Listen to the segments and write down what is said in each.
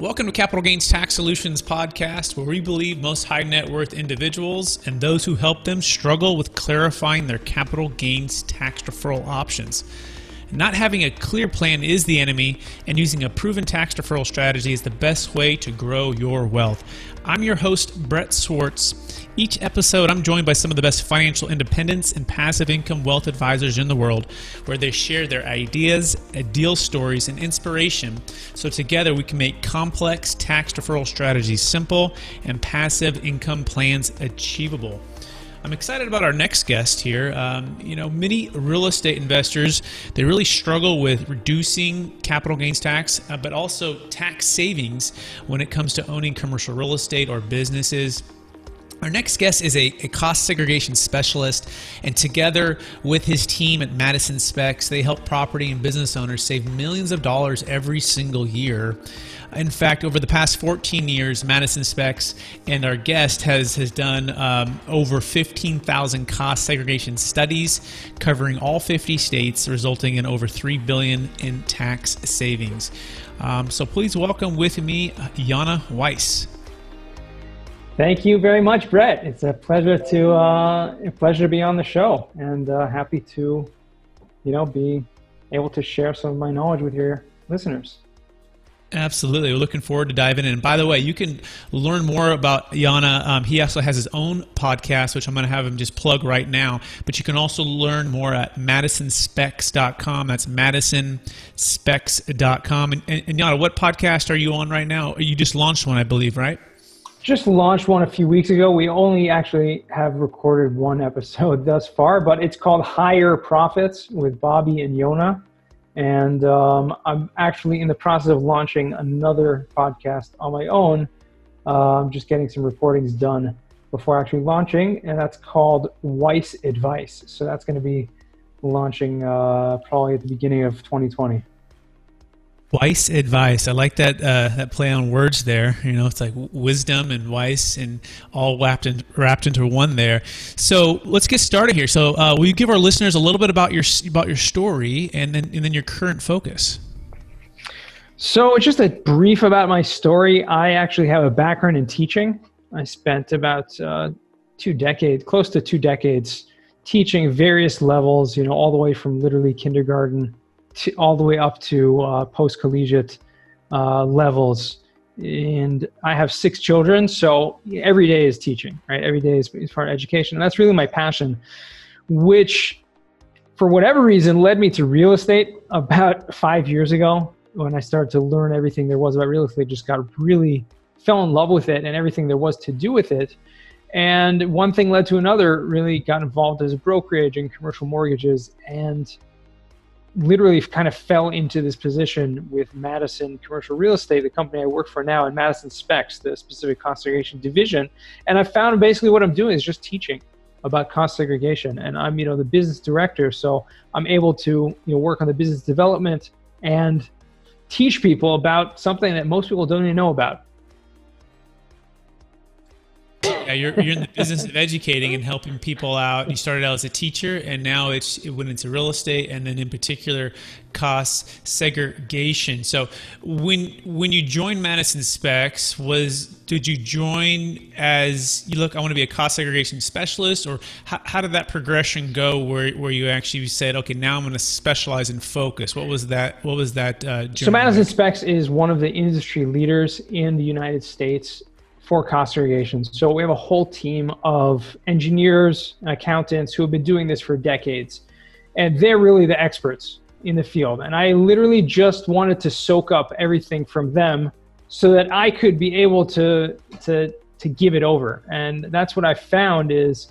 Welcome to Capital Gains Tax Solutions podcast, where we believe most high net worth individuals and those who help them struggle with clarifying their capital gains tax deferral options. Not having a clear plan is the enemy, and using a proven tax deferral strategy is the best way to grow your wealth. I'm your host, Brett Swartz. Each episode, I'm joined by some of the best financial independence and passive income wealth advisors in the world, where they share their ideas, ideal stories, and inspiration, so together we can make complex tax deferral strategies simple and passive income plans achievable. I'm excited about our next guest here. Many real estate investors, they really struggle with reducing capital gains tax, but also tax savings when it comes to owning commercial real estate or businesses. Our next guest is a cost segregation specialist, and together with his team at Madison Specs, they help property and business owners save millions of dollars every single year. In fact, over the past 14 years, Madison Specs and our guest has done over 15,000 cost segregation studies covering all 50 states, resulting in over $3 billion in tax savings. So please welcome with me, Yonah Weiss. Thank you very much, Brett. It's a pleasure to be on the show, and happy to, be able to share some of my knowledge with your listeners. Absolutely. We're looking forward to diving in. And by the way, you can learn more about Yonah. He also has his own podcast, which I'm going to have him just plug right now. But you can also learn more at madisonspecs.com. That's madisonspecs.com. And Yonah, what podcast are you on right now? You just launched one, I believe, right? Just launched one a few weeks ago. We only actually have recorded one episode thus far, but it's called Higher Profits with Bobby and Yonah. And I'm actually in the process of launching another podcast on my own. I'm just getting some recordings done before actually launching, and that's called Weiss Advice. So that's going to be launching probably at the beginning of 2020. Weiss Advice. I like that that play on words there. It's like wisdom and Weiss, and all wrapped into one there. So let's get started here. So will you give our listeners a little bit about your story, and then your current focus? So just a brief about my story. I actually have a background in teaching. I spent about close to two decades, teaching various levels. All the way from literally kindergarten all the way up to post-collegiate levels. And I have 6 children, so every day is teaching, right? Every day is part of education. And that's really my passion, which for whatever reason led me to real estate about 5 years ago, when I started to learn everything there was about real estate. Just fell in love with it and everything there was to do with it. And one thing led to another, really got involved as a brokerage and commercial mortgages, and literally kind of fell into this position with Madison Commercial Real Estate, the company I work for now, and Madison Specs, the specific cost segregation division. And I found basically what I'm doing is just teaching about cost segregation. And I'm, the business director, so I'm able to, work on the business development and teach people about something that most people don't even know about. Yeah, you're in the business of educating and helping people out. You started out as a teacher, and now it went into real estate, and then in particular, cost segregation. So when you joined Madison Specs, did you join as, I want to be a cost segregation specialist, or how did that progression go where you actually said, okay, now I'm going to specialize and focus? What was that journey? So Madison Specs is one of the industry leaders in the United States for cost segregation. So we have a whole team of engineers and accountants who have been doing this for decades. And they're really the experts in the field. And I literally just wanted to soak up everything from them so that I could be able to give it over. And that's what I found is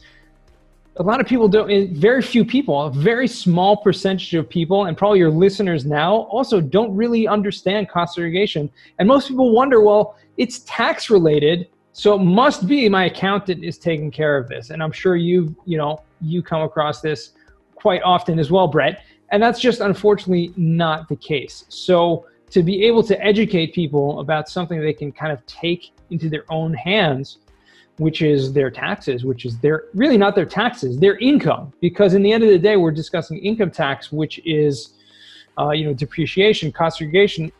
a lot of people very few people, a very small percentage of people, and probably your listeners now also don't really understand cost segregation. And most people wonder, well, it's tax related, so it must be my accountant is taking care of this. And I'm sure you come across this quite often as well, Brett. And that's just unfortunately not the case. So to be able to educate people about something they can kind of take into their own hands, which is their taxes, which is really not their taxes, their income. Because in the end of the day, we're discussing income tax, which is depreciation, cost segregation.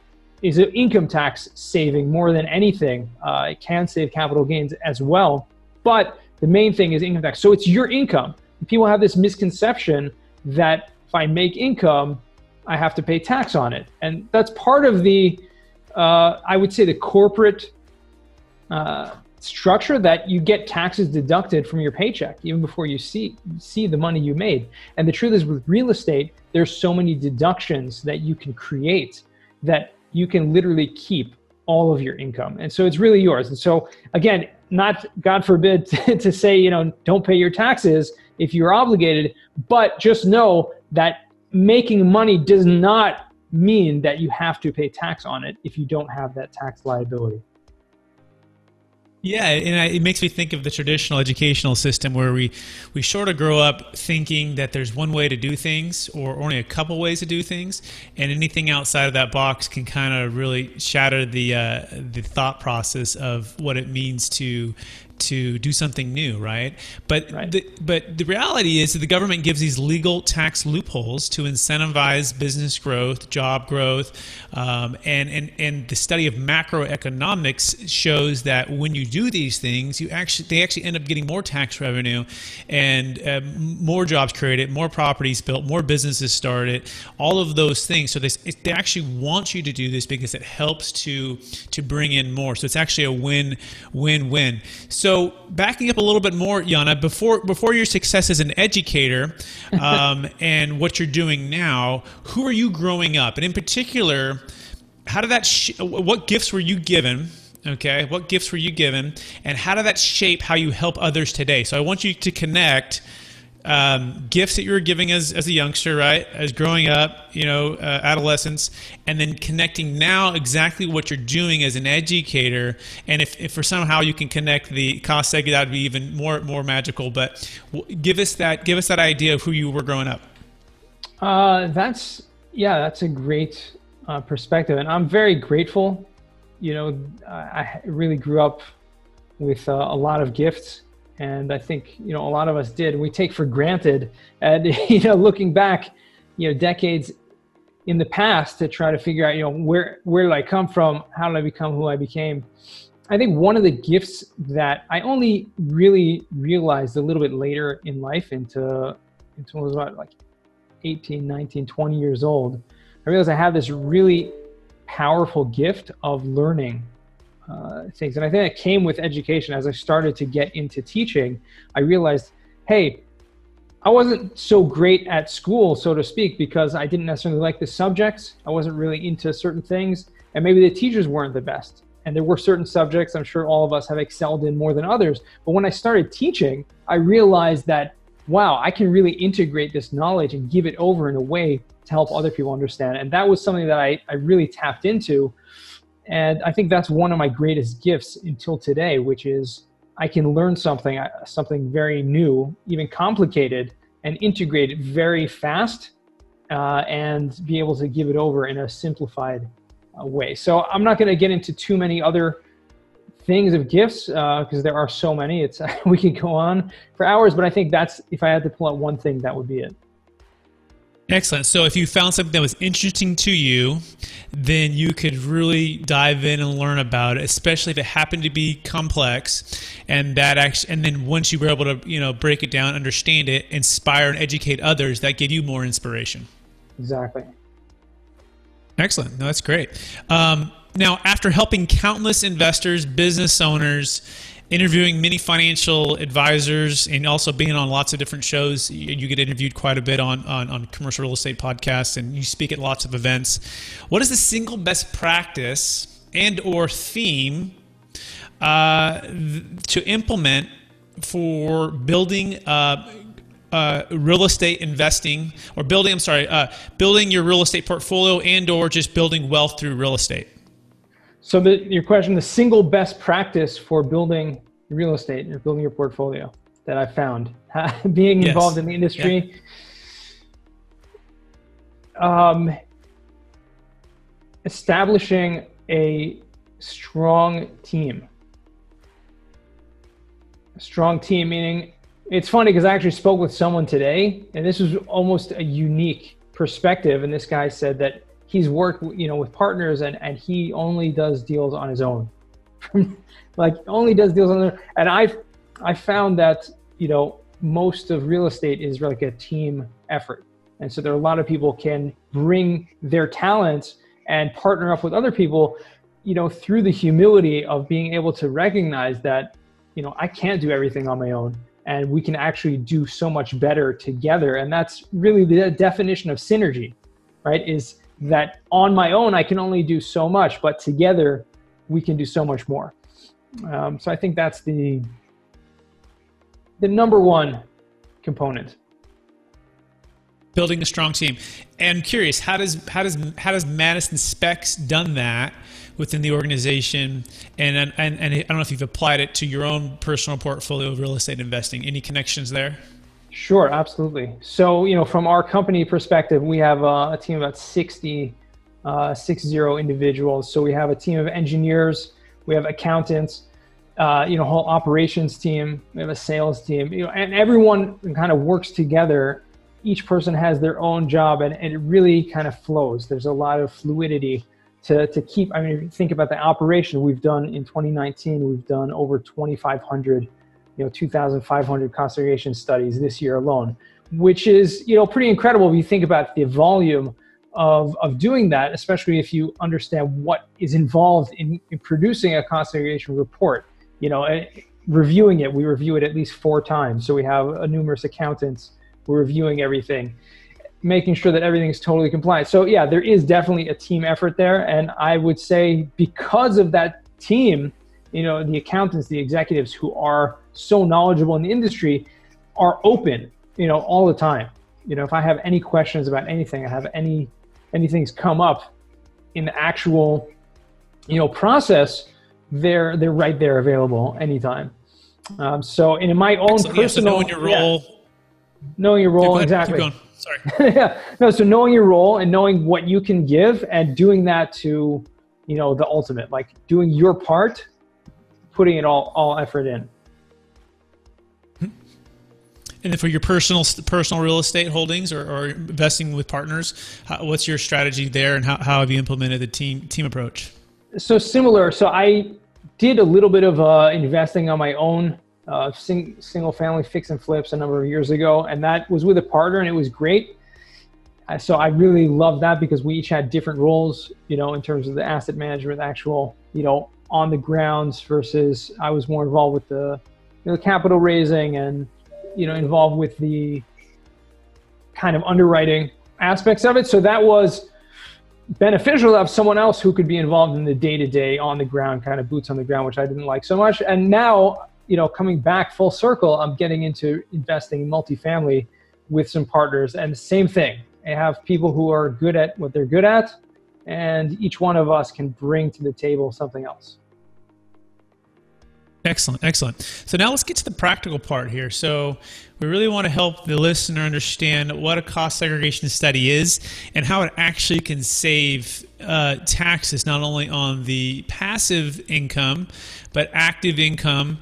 is income tax saving more than anything. It can save capital gains as well, but the main thing is income tax. So it's your income. People have this misconception that if I make income, I have to pay tax on it. And that's part of the, I would say, the corporate structure, that you get taxes deducted from your paycheck even before you see the money you made. And the truth is, with real estate, there's so many deductions that you can create that you can literally keep all of your income. And so it's really yours. And so again, not, God forbid, to say, you know, don't pay your taxes if you're obligated, but just know that making money does not mean that you have to pay tax on it if you don't have that tax liability. Yeah, and it makes me think of the traditional educational system, where we sort of grow up thinking that there's one way to do things, or only a couple ways to do things, and anything outside of that box can kind of really shatter the thought process of what it means to do something new, right? But the reality is that the government gives these legal tax loopholes to incentivize business growth, job growth, and the study of macroeconomics shows that when you do these things, they actually end up getting more tax revenue, and more jobs created, more properties built, more businesses started, all of those things. So they actually want you to do this because it helps to bring in more. So it's actually a win-win-win. So backing up a little bit more, Yonah, before your success as an educator and what you're doing now, who are you growing up? And in particular, how did that what gifts were you given? Okay, what gifts were you given? And how did that shape how you help others today? So I want you to connect gifts that you were giving as a youngster, right, as growing up, you know, adolescence, and then connecting now exactly what you're doing as an educator. And if for somehow you can connect the cost segment, that would be even more magical. But give us that idea of who you were growing up. That's a great perspective, and I'm very grateful. You know, I really grew up with a lot of gifts. And I think, you know, a lot of us did. We take for granted, and, you know, looking back, you know, decades in the past to try to figure out, you know, where did I come from? How did I become who I became? I think one of the gifts that I only really realized a little bit later in life, into when I was about like 18, 19, 20 years old, I realized I had this really powerful gift of learning things. And I think it came with education. As I started to get into teaching, I realized, hey, I wasn't so great at school, so to speak, because I didn't necessarily like the subjects. I wasn't really into certain things, and maybe the teachers weren't the best. And there were certain subjects I'm sure all of us have excelled in more than others. But when I started teaching, I realized that, wow, I can really integrate this knowledge and give it over in a way to help other people understand. And that was something that I really tapped into. And I think that's one of my greatest gifts until today, which is I can learn something very new, even complicated, and integrate it very fast and be able to give it over in a simplified way. So I'm not going to get into too many other things of gifts because there are so many. We could go on for hours, but I think that's, if I had to pull out one thing, that would be it. Excellent. So if you found something that was interesting to you, then you could really dive in and learn about it, especially if it happened to be complex. And that actually, and then once you were able to, you know, break it down, understand it, inspire and educate others, that gave you more inspiration. Exactly. Excellent. No, that's great. Now, after helping countless investors, business owners, interviewing many financial advisors, and also being on lots of different shows. You get interviewed quite a bit on commercial real estate podcasts, and you speak at lots of events. What is the single best practice and or theme to implement for building real estate investing, or building your real estate portfolio, and or just building wealth through real estate? So your question, the single best practice for building real estate and building your portfolio that I found, being involved in the industry. Yeah. Establishing a strong team. A strong team, meaning, it's funny because I actually spoke with someone today, and this was almost a unique perspective. And this guy said that he's worked, you know, with partners, and he only does deals on his own. Like, only does deals on their own. And I found that, you know, most of real estate is like a team effort. And so there are a lot of people can bring their talents and partner up with other people, you know, through the humility of being able to recognize that, you know, I can't do everything on my own, and we can actually do so much better together. And that's really the definition of synergy, right? Is that on my own, I can only do so much, but together we can do so much more. So I think that's the number one component. Building a strong team. And I'm curious, how does Madison Specs done that within the organization? And I don't know if you've applied it to your own personal portfolio of real estate investing. Any connections there? Sure, absolutely. So, you know, from our company perspective, we have a team of about 60 individuals. So we have a team of engineers, we have accountants, you know, whole operations team, we have a sales team, you know, and everyone kind of works together. Each person has their own job, and it really kind of flows. There's a lot of fluidity to keep. I mean, if you think about the operation we've done in 2019, we've done over 2,500, you know, 2,500 conservation studies this year alone, which is, you know, pretty incredible if you think about the volume of doing that, especially if you understand what is involved in producing a conservation report. You know, reviewing it, we review it at least 4 times. So we have numerous accountants. We're reviewing everything, making sure that everything's totally compliant. So yeah, there is definitely a team effort there. And I would say because of that team, you know, the accountants, the executives who are so knowledgeable in the industry are open, you know, all the time. You know, if I have any questions about anything, I have anything's come up in the actual, you know, process, they're right there available anytime. So in my own personal, yeah, so knowing your role, yeah. Knowing your role, exactly. Keep going. Sorry. Yeah. No, so knowing your role and knowing what you can give and doing that to, you know, the ultimate, like doing your part, putting it all effort in. And then for your personal real estate holdings or investing with partners, what's your strategy there, and how have you implemented the team approach? So similar. So I did a little bit of investing on my own. Single family fix and flips a number of years ago, and that was with a partner, and it was great. So I really loved that because we each had different roles, you know, in terms of the asset management, actual, you know, on the grounds, versus I was more involved with the, you know, capital raising and, you know, involved with the kind of underwriting aspects of it. So that was beneficial to have someone else who could be involved in the day-to-day on the ground, kind of boots on the ground, which I didn't like so much. And now, you know, coming back full circle, I'm getting into investing in multifamily with some partners, and the same thing. I have people who are good at what they're good at, and each one of us can bring to the table something else. Excellent, excellent. So now let's get to the practical part here. So we really want to help the listener understand what a cost segregation study is and how it actually can save taxes, not only on the passive income, but active income.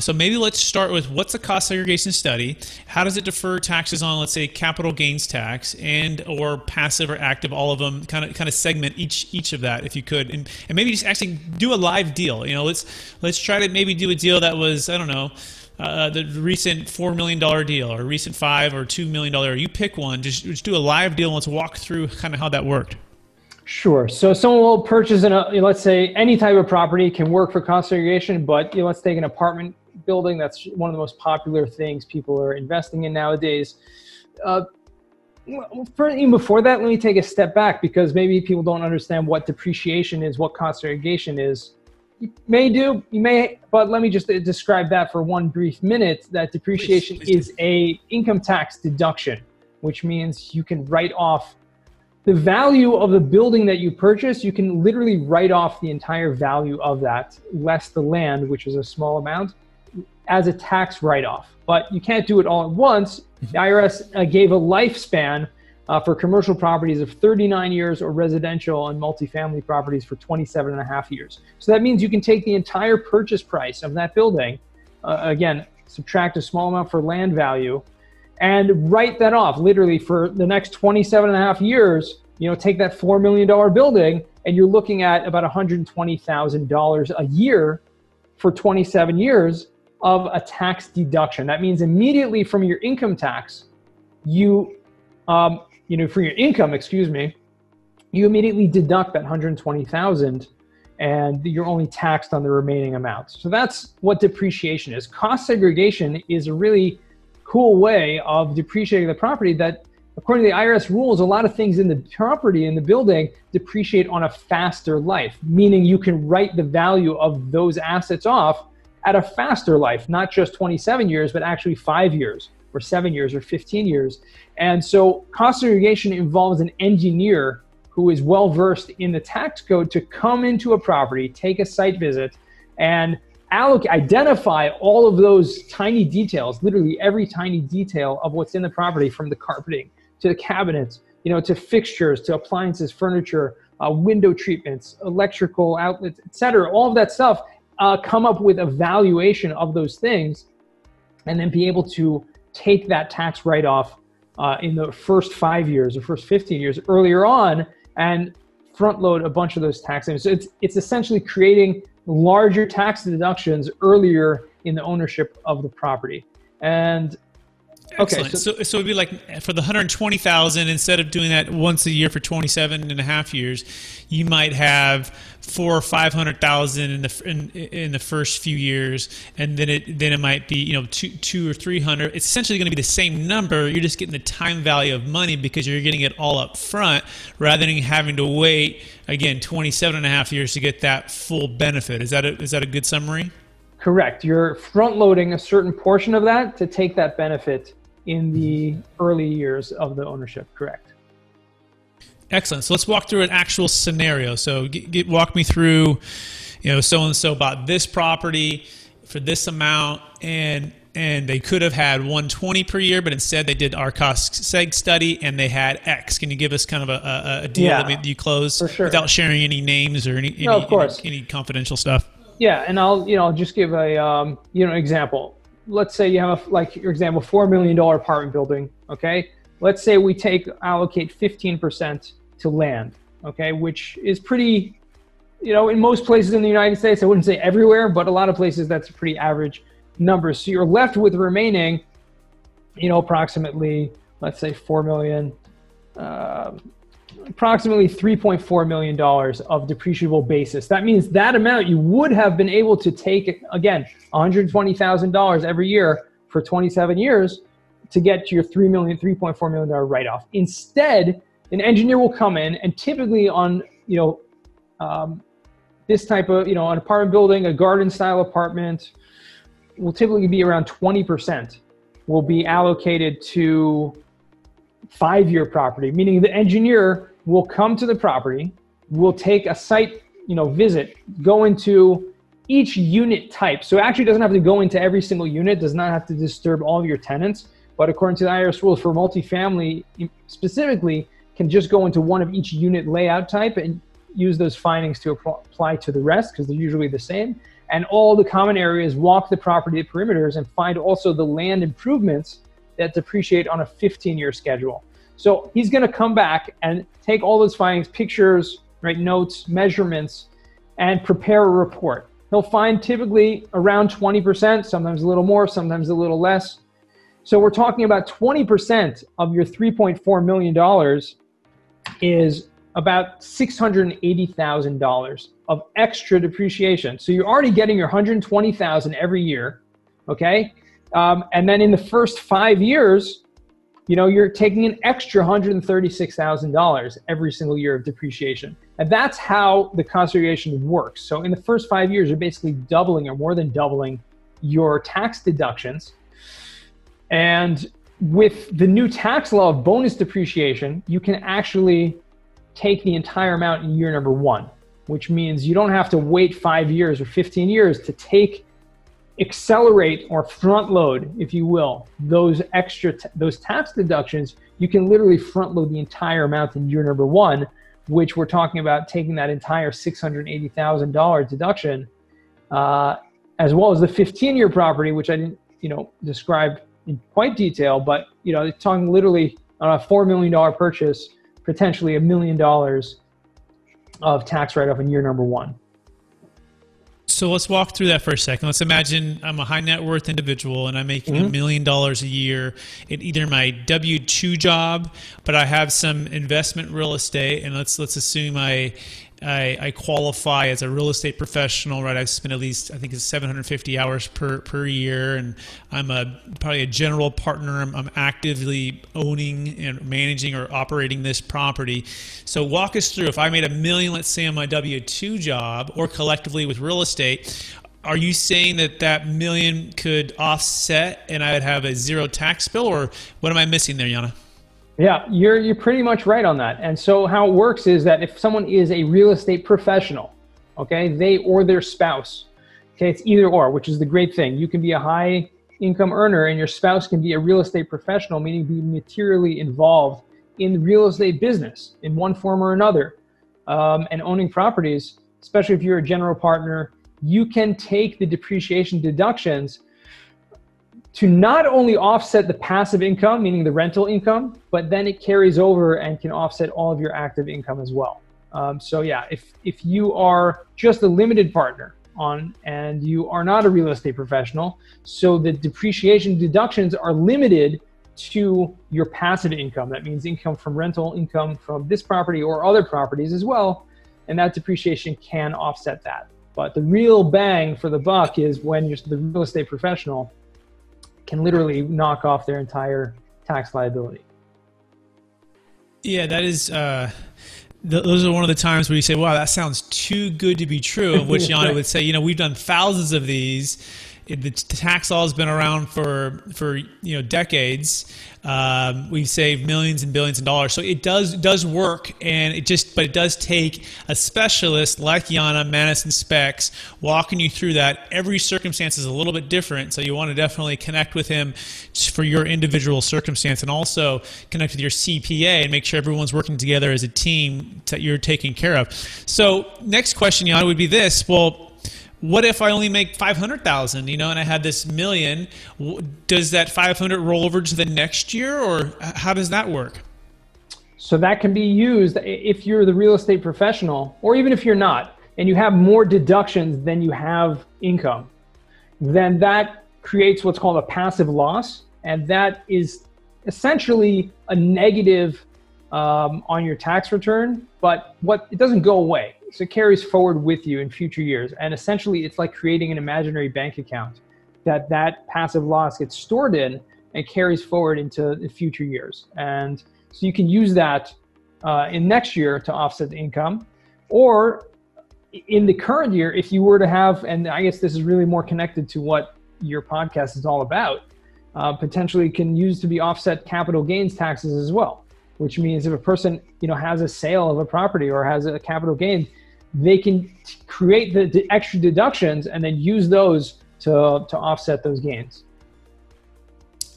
So maybe let's start with, what's a cost segregation study? How does it defer taxes on, let's say, capital gains tax and or passive or active, all of them? Kind of segment each of that if you could, and maybe just actually do a live deal. You know, let's try to maybe do a deal that was, I don't know, the recent $4 million deal, or recent $5 or $2 million. You pick one. Just do a live deal. Let's walk through kind of how that worked. Sure. So someone will purchase, you know, let's say any type of property can work for cost segregation, but, you know, let's take an apartment building. That's one of the most popular things people are investing in nowadays. Even before that, let me take a step back, because maybe people don't understand what depreciation is, what cost segregation is. You may, but let me just describe that for one brief minute. That depreciation is a income tax deduction, which means you can write off the value of the building that you purchase. You can literally write off the entire value of that, less the land, which is a small amount, as a tax write-off. But you can't do it all at once. The IRS gave a lifespan for commercial properties of 39 years, or residential and multifamily properties for 27.5 years. So that means you can take the entire purchase price of that building, again, subtract a small amount for land value, and write that off literally for the next 27.5 years you know, take that $4 million building and you're looking at about $120,000 a year for 27 years of a tax deduction. That means immediately from your income tax, you, for your income, excuse me, you immediately deduct that $120,000 and you're only taxed on the remaining amounts. So that's what depreciation is. Cost segregation is a really cool way of depreciating the property that, according to the IRS rules, a lot of things in the property, in the building, depreciate on a faster life, meaning you can write the value of those assets off at a faster life, not just 27 years, but actually 5 years or 7 years or 15 years. And so cost segregation involves an engineer who is well-versed in the tax code to come into a property, take a site visit, and identify all of those tiny details, literally every tiny detail of what's in the property, from the carpeting to the cabinets, to fixtures, to appliances, furniture, window treatments, electrical outlets, etc. All of that stuff, come up with a valuation of those things, and then be able to take that tax write-off in the first 5 years or first 15 years earlier on, and front load a bunch of those taxes. So it's essentially creating larger tax deductions earlier in the ownership of the property. And Excellent. Okay, so it'd be like for the $120,000, instead of doing that once a year for 27.5 years, you might have $400,000 or $500,000 in the first few years, and then it might be $200,000 or $300,000. It's essentially going to be the same number. You're just getting the time value of money because you're getting it all up front rather than having to wait again 27.5 years to get that full benefit. Is that a good summary? Correct. You're front-loading a certain portion of that to take that benefit in the early years of the ownership. Correct. Excellent. So let's walk through an actual scenario. So walk me through, so-and-so bought this property for this amount, and they could have had $120,000 per year, but instead they did our cost seg study and they had X. Can you give us kind of a deal that you closed without sharing any names or any confidential stuff? Yeah, and I'll just give a example. Let's say you have your example, $4 million apartment building. Okay, let's say we allocate 15% to land. Okay, which is pretty, in most places in the United States, I wouldn't say everywhere, but a lot of places that's a pretty average number. So you're left with remaining, approximately, let's say $4 million, approximately $3.4 million of depreciable basis. That means that amount you would have been able to take, again, $120,000 every year for 27 years to get to your $3.4 million write-off. Instead, an engineer will come in, and typically on, this type of, an apartment building, a garden-style apartment, will typically be around 20% will be allocated to five-year property, meaning the engineer will come to the property, will take a site, visit, go into each unit type. So it actually doesn't have to go into every single unit, does not have to disturb all of your tenants, but according to the IRS rules for multifamily specifically, can just go into one of each unit layout type and use those findings to apply to the rest because they're usually the same. And all the common areas, walk the property perimeters, and find also the land improvements that depreciate on a 15-year schedule. So he's going to come back and take all those findings, pictures, notes, measurements, and prepare a report. He'll find typically around 20%, sometimes a little more, sometimes a little less. So we're talking about 20% of your $3.4 million is about $680,000 of extra depreciation. So you're already getting your $120,000 every year, okay? And then in the first 5 years, you're taking an extra $136,000 every single year of depreciation. And that's how the cost segregation works. So in the first 5 years, you're basically doubling or more than doubling your tax deductions. And with the new tax law of bonus depreciation, you can actually take the entire amount in year number one, which means you don't have to wait 5 years or 15 years to accelerate or front load, if you will, those extra tax deductions. You can literally front load the entire amount in year number one, which we're talking about taking that entire $680,000 deduction, as well as the 15-year property, which I didn't, describe in quite detail, but it's talking literally on a $4 million purchase potentially $1 million of tax write-off in year number one. So let's walk through that for a second. Let's imagine I'm a high net worth individual and I'm making $1 million a year in either my W-2 job, but I have some investment real estate, and let's assume I qualify as a real estate professional, right? I spend at least, I think it's 750 hours per year, and I'm probably a general partner. I'm actively owning and managing or operating this property. So walk us through, if I made $1 million, let's say, on my W-2 job or collectively with real estate, are you saying that $1 million could offset and I would have a zero tax bill, or what am I missing there, Yonah? Yeah, you're pretty much right on that. And so how it works is that if someone is a real estate professional, okay, they or their spouse, okay, it's either or, which is the great thing. You can be a high income earner and your spouse can be a real estate professional, meaning be materially involved in the real estate business in one form or another, and owning properties, especially if you're a general partner. You can take the depreciation deductions to not only offset the passive income, meaning the rental income, but then it carries over and can offset all of your active income as well. So yeah, if you are just a limited partner on and you are not a real estate professional, so the depreciation deductions are limited to your passive income. That means income from rental, income from this property or other properties as well, and that depreciation can offset that. But the real bang for the buck is when you're the real estate professional can literally knock off their entire tax liability. Yeah, that is, those are one of the times where you say, wow, that sounds too good to be true, of which Yonah right. would say, you know, we've done thousands of these. The tax law has been around for you know, decades. We've saved millions and billions of dollars. So it does work, and it does take a specialist like Yonah, Manis and Specs, walking you through that. Every circumstance is a little bit different, so you want to definitely connect with him for your individual circumstance, and also connect with your CPA and make sure everyone's working together as a team that you're taking care of. So next question, Yonah, would be this. Well, what if I only make 500,000, you know, and I had this $1 million? Does that 500 roll over to the next year, or how does that work? So that can be used if you're the real estate professional, or even if you're not, and you have more deductions than you have income, then that creates what's called a passive loss, and that is essentially a negative on your tax return, but it doesn't go away. So it carries forward with you in future years. And essentially it's like creating an imaginary bank account that passive loss gets stored in and carries forward into the future years. And so you can use that in next year to offset the income, or in the current year, if you were to have, and I guess this is really more connected to what your podcast is all about, potentially can use to be offset capital gains taxes as well. Which means if a person, you know, has a sale of a property or has a capital gain, they can create the extra deductions and then use those to offset those gains.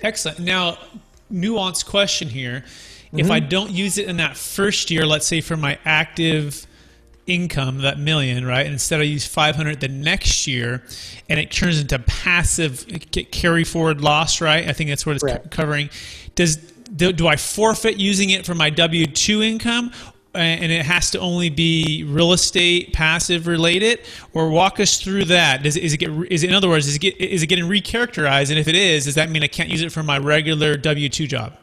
Excellent. Now, nuanced question here. Mm-hmm. If I don't use it in that first year, let's say for my active income, that $1 million, right? And instead I use 500 the next year, and it turns into passive carry forward loss, right? I think that's what it's covering. Do I forfeit using it for my W-2 income, and it has to only be real estate passive related, or walk us through that? Is it getting recharacterized? And if it is, does that mean I can't use it for my regular W-2 job?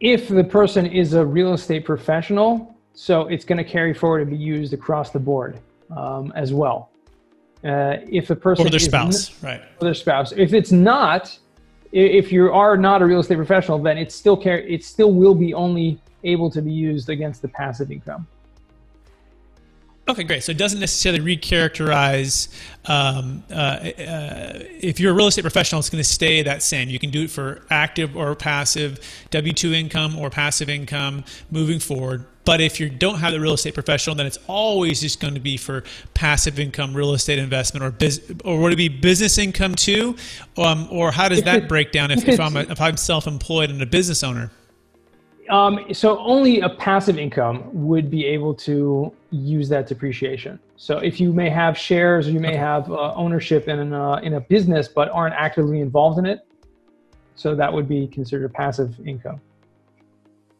If the person is a real estate professional, so it's going to carry forward and be used across the board as well. If a person or their spouse, right? Or their spouse. If it's not. If you are not a real estate professional, then it still will be only able to be used against the passive income. Okay, great. So it doesn't necessarily recharacterize. If you're a real estate professional, it's going to stay that same. You can do it for active or passive, W-2 income or passive income moving forward. But if you don't have the real estate professional, then it's always just going to be for passive income, real estate investment, or would it be business income too? Or how does that break down if I'm self-employed and a business owner? So only a passive income would be able to use that depreciation. So if you may have shares, or you may have ownership in a business, but aren't actively involved in it, so that would be considered passive income.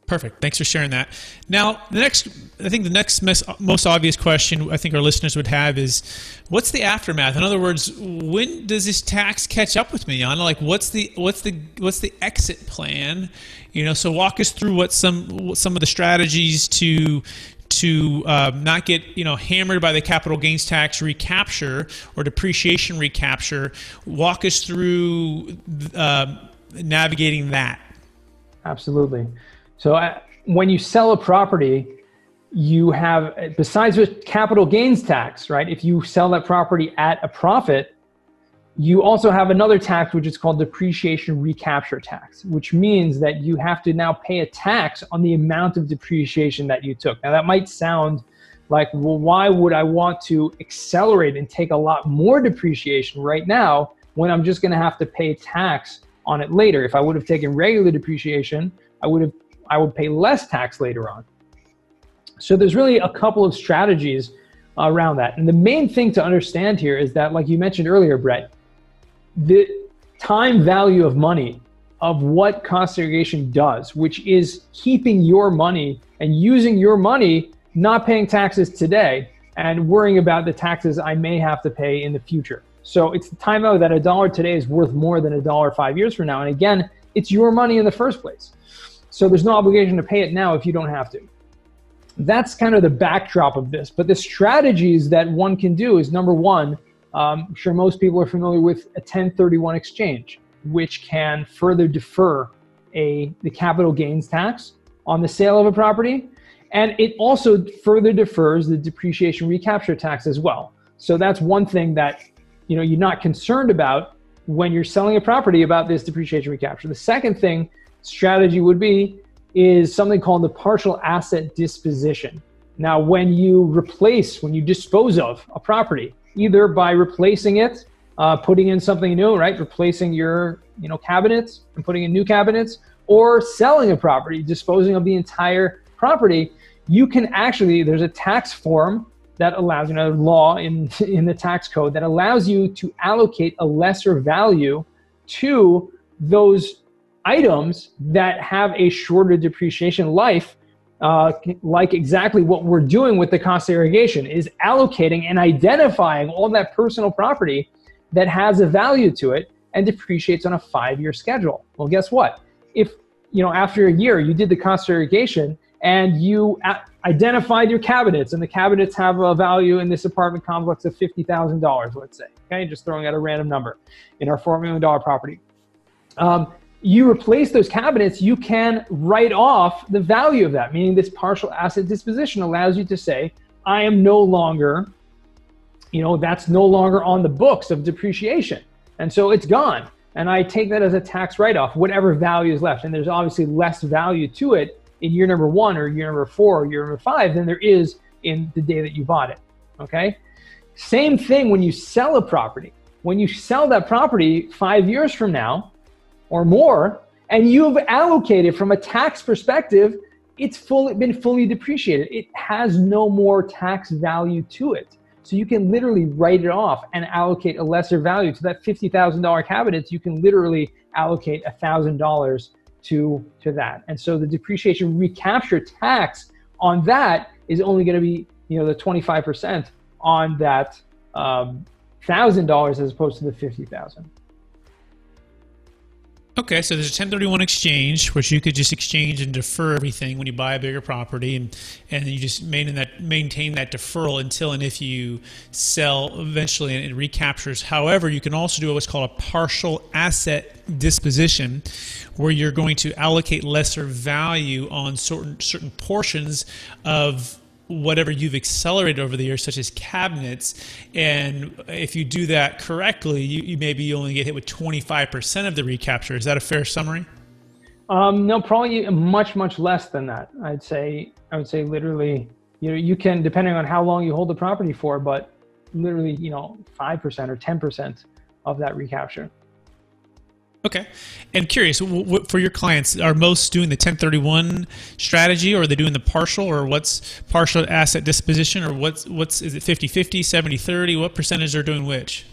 Perfect. Thanks for sharing that. Now, the next most obvious question I think our listeners would have is, what's the aftermath? In other words, when does this tax catch up with me, Yonah? Like, what's the exit plan? You know, so walk us through what some of the strategies to not get, you know, hammered by the capital gains tax recapture or depreciation recapture. Walk us through navigating that. Absolutely. So when you sell a property, you have, besides with capital gains tax, right? If you sell that property at a profit, you also have another tax, which is called depreciation recapture tax, which means that you have to now pay a tax on the amount of depreciation that you took. Now that might sound like, well, why would I want to accelerate and take a lot more depreciation right now when I'm just going to have to pay tax on it later? If I would have taken regular depreciation, I would pay less tax later on. So there's really a couple of strategies around that. And the main thing to understand here is that, like you mentioned earlier, Brett, the time value of money of what conservation does, which is keeping your money and using your money, not paying taxes today and worrying about the taxes I may have to pay in the future. So it's the time value that a dollar today is worth more than a dollar 5 years from now. And again, it's your money in the first place. So there's no obligation to pay it now if you don't have to. That's kind of the backdrop of this. But the strategies that one can do is, number one, I'm sure most people are familiar with a 1031 exchange, which can further defer the capital gains tax on the sale of a property. And it also further defers the depreciation recapture tax as well. So that's one thing that, you know, you're not concerned about when you're selling a property about this depreciation recapture. The second thing strategy would be is something called the partial asset disposition. Now, when you dispose of a property, either by replacing it, putting in something new, right? Replacing your, you know, cabinets and putting in new cabinets, or selling a property, disposing of the entire property, you can actually, there's a tax form that allows, you know, law in the tax code that allows you to allocate a lesser value to those items that have a shorter depreciation life, like exactly what we're doing with the cost segregation, is allocating and identifying all that personal property that has a value to it and depreciates on a 5-year schedule. Well, guess what? If, you know, after a year you did the cost segregation and you identified your cabinets, and the cabinets have a value in this apartment complex of $50,000, let's say, okay, just throwing out a random number in our $4 million property. You replace those cabinets, you can write off the value of that, meaning this partial asset disposition allows you to say, I am no longer, you know, that's no longer on the books of depreciation. And so it's gone. And I take that as a tax write-off, whatever value is left. And there's obviously less value to it in year number 1 or year number 4 or year number 5 than there is in the day that you bought it, okay? Same thing when you sell a property. When you sell that property 5 years from now, or more, and you've allocated from a tax perspective, it's been fully depreciated. It has no more tax value to it. So you can literally write it off and allocate a lesser value to that $50,000 cabinet. You can literally allocate $1,000 to that. And so the depreciation recapture tax on that is only going to be, you know, the 25% on that $1,000 as opposed to the $50,000. Okay, so there's a 1031 exchange, which you could just exchange and defer everything when you buy a bigger property, and you just maintain that deferral until and if you sell eventually, and it recaptures. However, you can also do what's called a partial asset disposition, where you're going to allocate lesser value on certain portions of whatever you've accelerated over the years, such as cabinets. And if you do that correctly, you maybe only get hit with 25% of the recapture. Is that a fair summary? No, probably much, much less than that. I would say literally, you know, you can, depending on how long you hold the property for, but literally, you know, 5% or 10% of that recapture. Okay. And curious, for your clients, are most doing the 1031 strategy, or are they doing the partial, or what's partial asset disposition, or what's is it 50/50, 70/30? What percentage are doing which?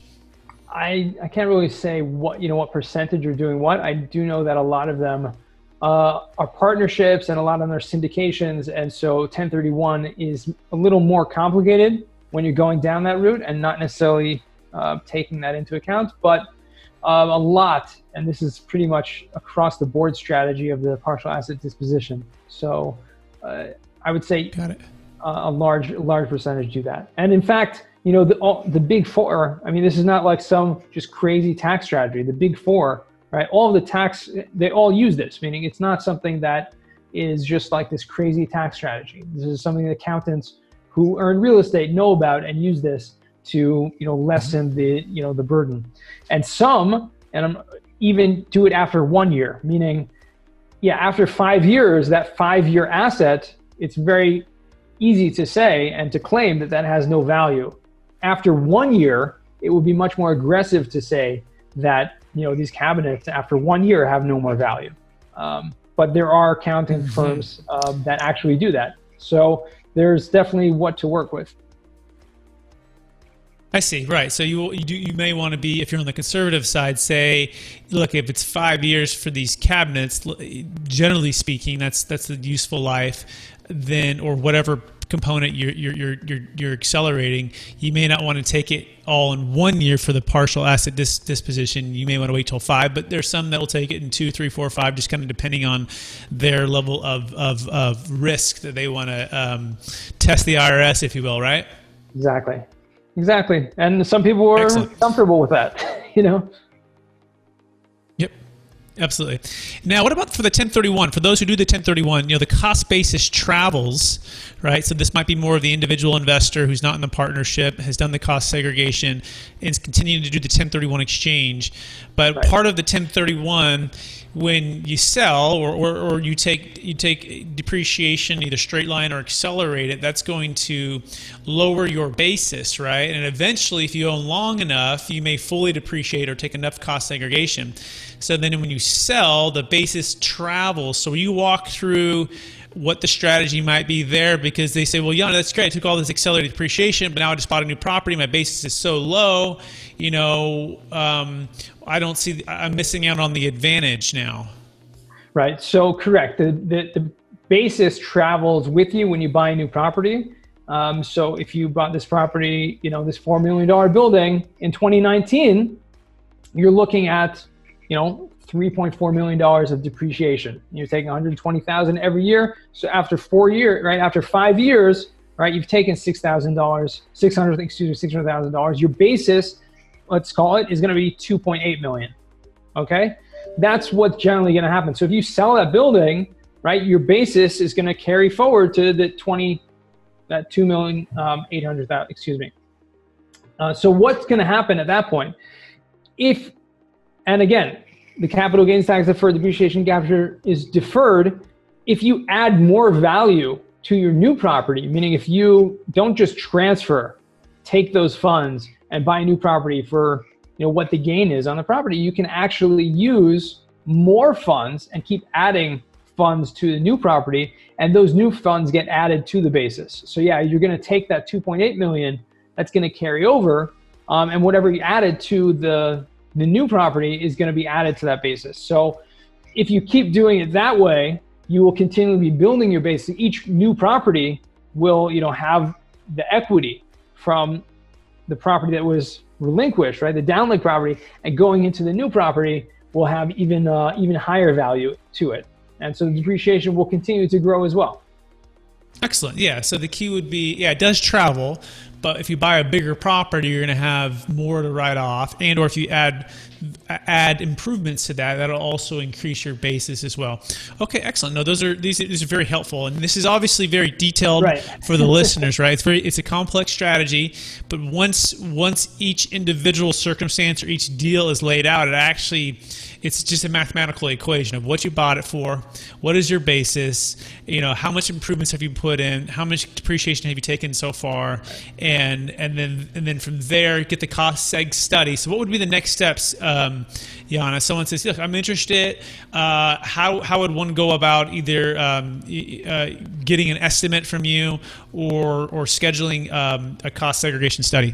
I can't really say what percentage are doing what. I do know that a lot of them are partnerships, and a lot of them are syndications. And so 1031 is a little more complicated when you're going down that route and not necessarily taking that into account. But a lot, and this is pretty much across the board strategy of the partial asset disposition. So I would say a large percentage do that. And in fact, you know, the big four, I mean, this is not like some just crazy tax strategy. The big four, right? All of the tax, they all use this, meaning it's not something that is just like this crazy tax strategy. This is something that accountants who earn real estate know about and use this to, you know, lessen the, you know, the burden. And some, even do it after 1 year, meaning, yeah, after 5 years, that 5-year asset, it's very easy to say and to claim that that has no value. After 1 year, it would be much more aggressive to say that, you know, these cabinets after 1 year have no more value. But there are accounting firms that actually do that. So there's definitely what to work with. I see. Right. So you may want to be, if you're on the conservative side, say, look, if it's 5 years for these cabinets, generally speaking, that's the useful life, then, or whatever component you're accelerating, you may not want to take it all in 1 year for the partial asset disposition. You may want to wait till 5, but there's some that will take it in 2, 3, 4, 5, just kind of depending on their level of risk that they want to test the IRS, if you will. Right. Exactly. Exactly. And some people were comfortable with that, you know? Yep. Absolutely. Now, what about for the 1031? For those who do the 1031, you know, the cost basis travels, right? So this might be more of the individual investor who's not in the partnership, has done the cost segregation, and is continuing to do the 1031 exchange. But right. Part of the 1031, when you sell or you take depreciation, either straight line or accelerate it, that's going to lower your basis, right? And eventually, if you own long enough, you may fully depreciate or take enough cost segregation. So then when you sell, the basis travels. So you walk through what the strategy might be there, because they say, well, Yonah, that's great. I took all this accelerated depreciation, but now I just bought a new property. My basis is so low, you know, I'm missing out on the advantage now. Right. So correct. The basis travels with you when you buy a new property. So if you bought this property, you know, this $4 million building in 2019, you're looking at, you know, $3.4 million of depreciation. You're taking $120,000 every year. So after 4 years, right? After 5 years, right? You've taken $600,000. Your basis, let's call it, is going to be $2.8 million. Okay. That's what's generally going to happen. So if you sell that building, right, your basis is going to carry forward to the $2,800,000, so what's going to happen at that point? If, and again, the capital gains tax deferred depreciation capture is deferred. If you add more value to your new property, meaning if you don't just transfer, take those funds and buy a new property for, you know, what the gain is on the property, you can actually use more funds and keep adding funds to the new property, and those new funds get added to the basis. So yeah, you're going to take that 2.8 million that's going to carry over, and whatever you added to the new property is going to be added to that basis. So if you keep doing it that way, you will continually be building your basis. Each new property will, you know, have the equity from the property that was relinquished, right? The downlink property, and going into the new property will have even higher value to it. And so the depreciation will continue to grow as well. Excellent. Yeah. So the key would be, yeah, it does travel, but if you buy a bigger property, you're going to have more to write off, and or if you add improvements to that, that'll also increase your basis as well. Okay, excellent. No, these are very helpful, and this is obviously very detailed, right, for the listeners, right? It's a complex strategy, but once each individual circumstance or each deal is laid out, it's just a mathematical equation of what you bought it for, what is your basis, you know, how much improvements have you put in, how much depreciation have you taken so far, and then from there you get the cost seg study. So what would be the next steps, Yonah? Someone says, look, I'm interested. How would one go about either getting an estimate from you or scheduling a cost segregation study?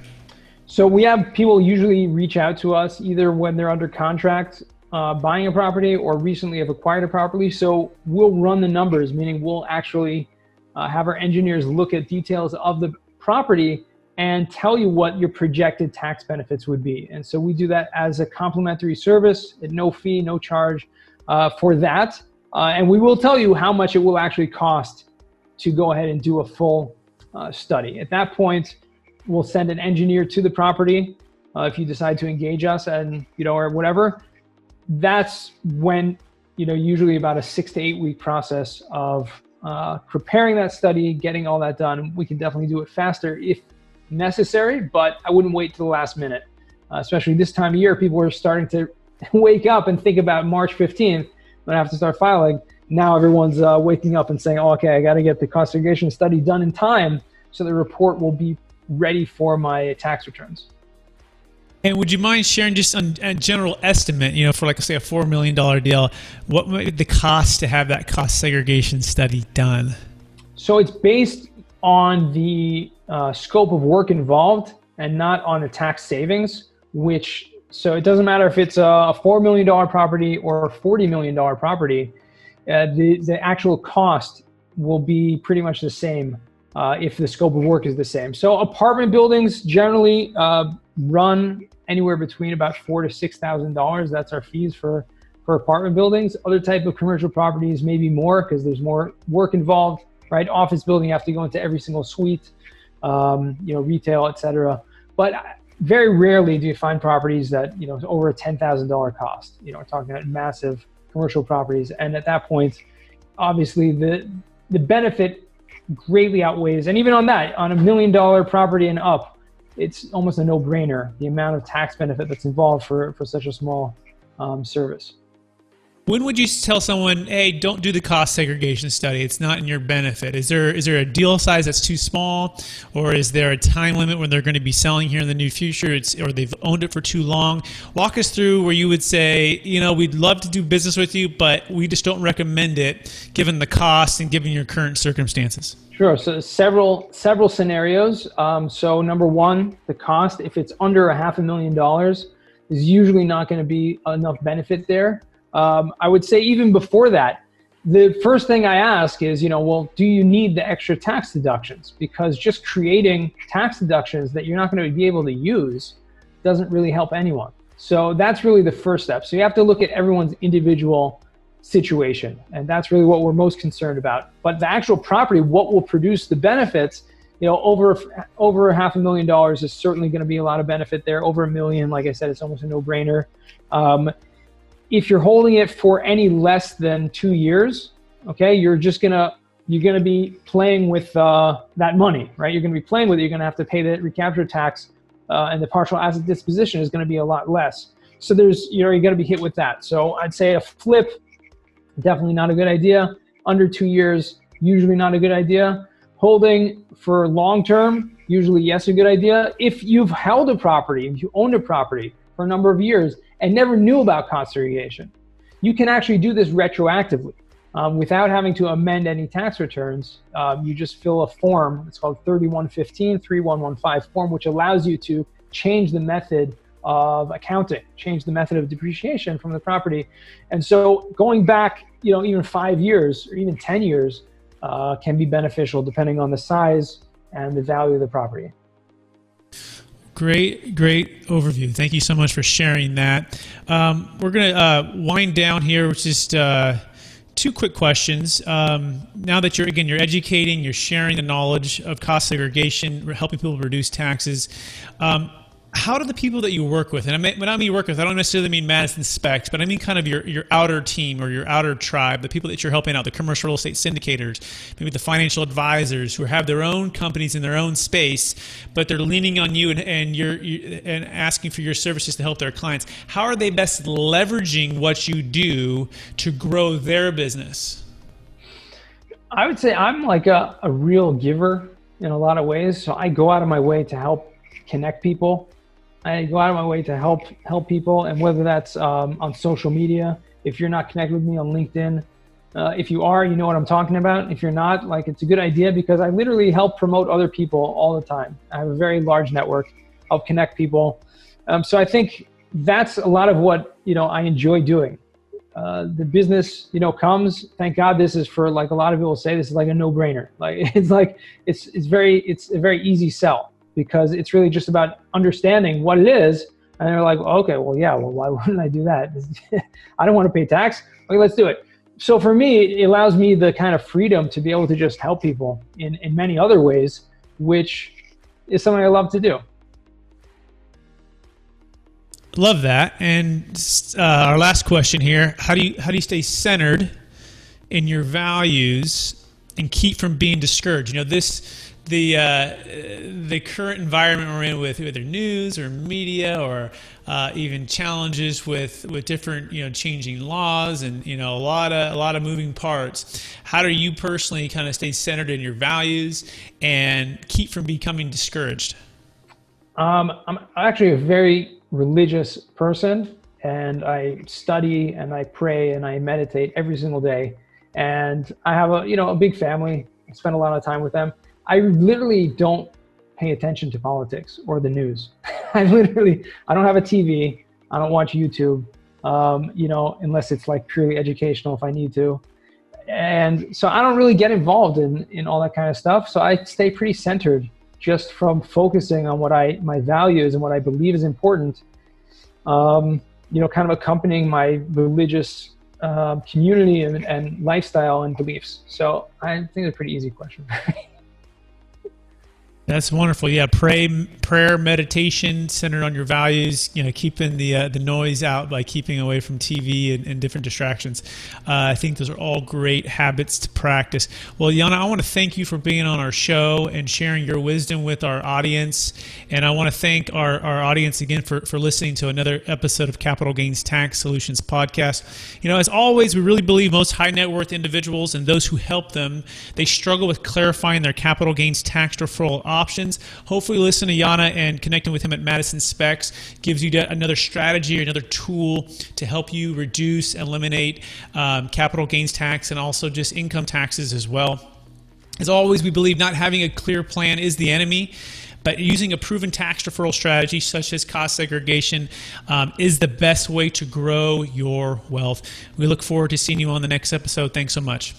So we have people usually reach out to us either when they're under contract buying a property or recently have acquired a property. So we'll run the numbers, meaning we'll actually have our engineers look at details of the property and tell you what your projected tax benefits would be. And so we do that as a complimentary service at no fee, no charge for that. And we will tell you how much it will actually cost to go ahead and do a full study. At that point, we'll send an engineer to the property if you decide to engage us, and or whatever. That's when, usually about a 6 to 8 week process of preparing that study, getting all that done. We can definitely do it faster if necessary, but I wouldn't wait to the last minute, especially this time of year. People are starting to wake up and think about March 15th when I have to start filing. Now everyone's waking up and saying, oh, okay, I got to get the cost segregation study done in time so the report will be ready for my tax returns. And would you mind sharing just a general estimate, for like, say, a $4 million deal, what might the cost to have that cost segregation study done? So it's based on the scope of work involved and not on the tax savings, so it doesn't matter if it's a $4 million property or a $40 million property, the actual cost will be pretty much the same if the scope of work is the same. So apartment buildings generally run anywhere between about $4,000 to $6,000. That's our fees for apartment buildings. Other type of commercial properties, maybe more because there's more work involved, right? Office building, you have to go into every single suite, retail, etc. But very rarely do you find properties that, it's over a $10,000 cost. We're talking about massive commercial properties. And at that point, obviously the benefit greatly outweighs. And even on that, on $1 million property and up, it's almost a no brainer, the amount of tax benefit that's involved for such a small service. When would you tell someone, hey, don't do the cost segregation study, it's not in your benefit? Is there a deal size that's too small, or is there a time limit when they're going to be selling here in the near future, or they've owned it for too long? Walk us through where you would say, we'd love to do business with you, but we just don't recommend it given the cost and given your current circumstances. Sure. So several scenarios. So number one, the cost. If it's under $500,000, there's usually not going to be enough benefit there. I would say even before that, the first thing I ask is, well, do you need the extra tax deductions? Because just creating tax deductions that you're not going to be able to use doesn't really help anyone. So that's really the first step. So you have to look at everyone's individual situation, and that's really what we're most concerned about. But the actual property, what will produce the benefits, over $500,000 is certainly going to be a lot of benefit there. Over $1 million, like I said, it's almost a no-brainer. If you're holding it for any less than 2 years, okay, you're gonna be playing with that money, right? You're gonna be playing with it. You're gonna have to pay the recapture tax, and the partial asset disposition is gonna be a lot less. So there's, you're gonna be hit with that. So I'd say a flip, definitely not a good idea. Under 2 years, usually not a good idea. Holding for long term, usually yes, a good idea. If you've held a property, if you owned a property for a number of years and never knew about cost segregation, you can actually do this retroactively without having to amend any tax returns. You just fill a form, it's called 3115, 3115 form, which allows you to change the method of accounting, change the method of depreciation from the property. And so going back, even 5 years or even 10 years can be beneficial depending on the size and the value of the property. Great overview. Thank you so much for sharing that. We're going to wind down here with just two quick questions. Now that you're educating, you're sharing the knowledge of cost segregation, we're helping people reduce taxes. How do the people that you work with, and when I mean work with, I don't necessarily mean Madison Specs, but I mean kind of your outer team or your outer tribe, the people that you're helping out, the commercial real estate syndicators, maybe the financial advisors who have their own companies in their own space, but they're leaning on you and asking for your services to help their clients. How are they best leveraging what you do to grow their business? I would say I'm like a real giver in a lot of ways. So I go out of my way to help connect people. I go out of my way to help people, and whether that's on social media, if you're not connected with me on LinkedIn, if you are, you know what I'm talking about. If you're not, like, it's a good idea because I literally help promote other people all the time. I have a very large network. I'll connect people. So I think that's a lot of what, you know, I enjoy doing. The business, you know, comes, thank God. This is for, like, a lot of people say this is like a no brainer. Like, it's a very easy sell, because it's really just about understanding what it is. And they're like, okay, well, yeah, well, why wouldn't I do that? I don't want to pay tax. Okay, let's do it. So for me, it allows me the kind of freedom to be able to just help people in many other ways, which is something I love to do. Love that. And our last question here: how do you stay centered in your values and keep from being discouraged? You know, the current environment we're in, with either news or media, or even challenges with different, you know, changing laws, and, you know, a lot of moving parts. How do you personally kind of stay centered in your values and keep from becoming discouraged? I'm actually a very religious person, and I study and I pray and I meditate every single day. And I have a big family. I spend a lot of time with them. I literally don't pay attention to politics or the news. I don't have a TV. I don't watch YouTube, you know, unless it's like purely educational if I need to. And so I don't really get involved in all that kind of stuff. So I stay pretty centered, just from focusing on what my values and what I believe is important, you know, kind of accompanying my religious community and lifestyle and beliefs. So I think it's a pretty easy question. That's wonderful. Yeah, prayer, meditation, centered on your values. You know, keeping the noise out by keeping away from TV and different distractions. I think those are all great habits to practice. Well, Yonah, I want to thank you for being on our show and sharing your wisdom with our audience. And I want to thank our audience again for listening to another episode of Capital Gains Tax Solutions podcast. You know, as always, we really believe most high net worth individuals and those who help them, they struggle with clarifying their capital gains tax deferral options. Hopefully listening to Yonah and connecting with him at Madison Specs gives you another strategy or another tool to help you reduce, eliminate capital gains tax, and also just income taxes as well. As always, we believe not having a clear plan is the enemy, but using a proven tax deferral strategy such as cost segregation is the best way to grow your wealth. We look forward to seeing you on the next episode. Thanks so much.